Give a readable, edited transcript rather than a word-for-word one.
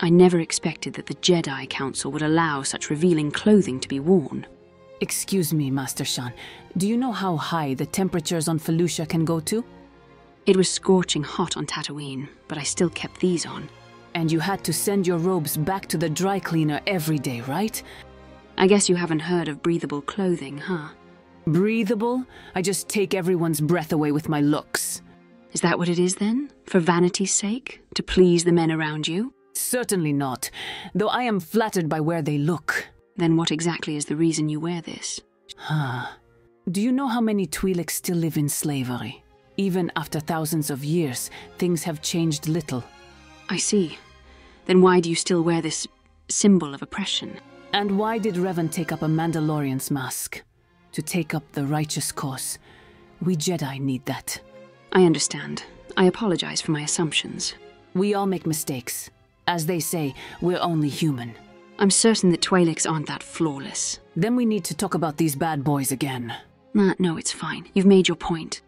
I never expected that the Jedi Council would allow such revealing clothing to be worn. Excuse me, Master Shan. Do you know how high the temperatures on Felucia can go to? It was scorching hot on Tatooine, but I still kept these on. And you had to send your robes back to the dry cleaner every day, right? I guess you haven't heard of breathable clothing, huh? Breathable? I just take everyone's breath away with my looks. Is that what it is then? For vanity's sake? To please the men around you? Certainly not, though I am flattered by where they look. Then what exactly is the reason you wear this? Do you know how many Twi'leks still live in slavery? Even after thousands of years, things have changed little. I see. Then why do you still wear this symbol of oppression? And why did Revan take up a Mandalorian's mask? To take up the righteous cause. We Jedi need that. I understand. I apologize for my assumptions. We all make mistakes. As they say, we're only human. I'm certain that Twi'leks aren't that flawless. Then we need to talk about these bad boys again. No, it's fine. You've made your point.